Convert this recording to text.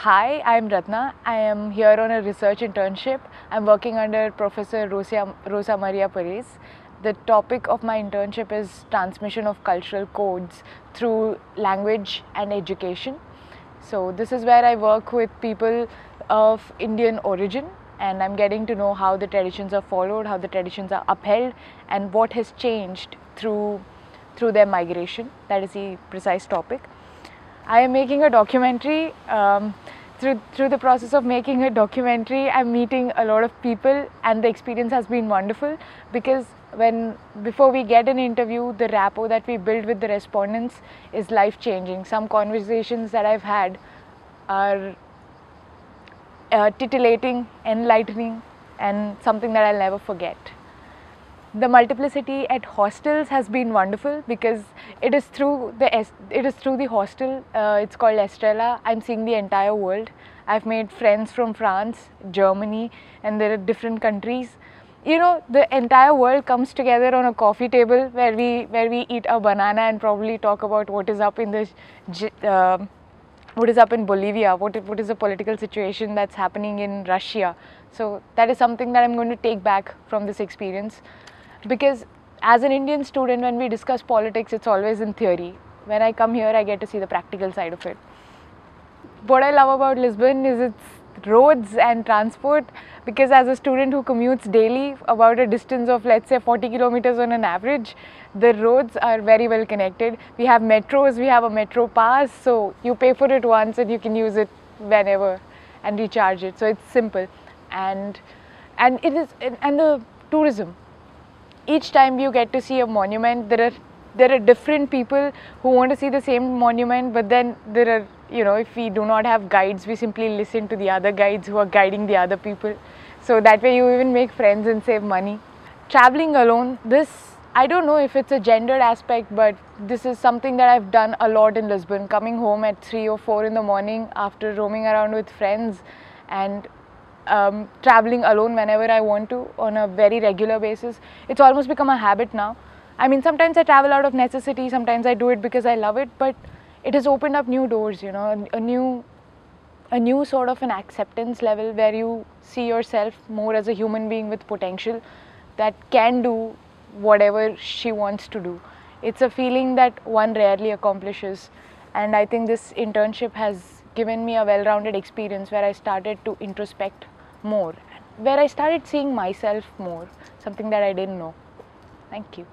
Hi, I'm Ratna. I am here on a research internship. I'm working under Professor Rosa Maria Perez. The topic of my internship is transmission of cultural codes through language and education. So this is where I work with people of Indian origin, and I'm getting to know how the traditions are followed, how the traditions are upheld, and what has changed through their migration. That is the precise topic. I am making a documentary. Through the process of making a documentary, I'm meeting a lot of people, and the experience has been wonderful because before we get an interview, the rapport that we build with the respondents is life-changing. Some conversations that I've had are titillating, enlightening, and something that I'll never forget. The multiplicity at hostels has been wonderful because it is through the hostel. It's called Estrella. I'm seeing the entire world. I've made friends from France, Germany, and there are different countries. You know, the entire world comes together on a coffee table where we eat a banana and probably talk about what is up in the what is up in Bolivia, what is the political situation that's happening in Russia. So that is something that I'm going to take back from this experience. Because as an Indian student, when we discuss politics, it's always in theory. When I come here, I get to see the practical side of it. What I love about Lisbon is its roads and transport, because as a student who commutes daily about a distance of, let's say, 40 kilometers on an average, the roads are very well connected. We have metros, we have a metro pass, so you pay for it once and you can use it whenever and recharge it. So it's simple. And the tourism. Each time you get to see a monument, there are different people who want to see the same monument, but then there are, you know, if we do not have guides, we simply listen to the other guides who are guiding the other people. So that way you even make friends and save money. Traveling alone, I don't know if it's a gendered aspect, but this is something that I've done a lot in Lisbon. Coming home at 3 or 4 in the morning after roaming around with friends and traveling alone whenever I want to on a very regular basis. It's almost become a habit now. I mean, sometimes I travel out of necessity, sometimes I do it because I love it, but it has opened up new doors, you know, a new sort of an acceptance level where you see yourself more as a human being with potential that can do whatever she wants to do. It's a feeling that one rarely accomplishes, and I think this internship has given me a well-rounded experience where I started to introspect more, where I started seeing myself more, something that I didn't know. Thank you.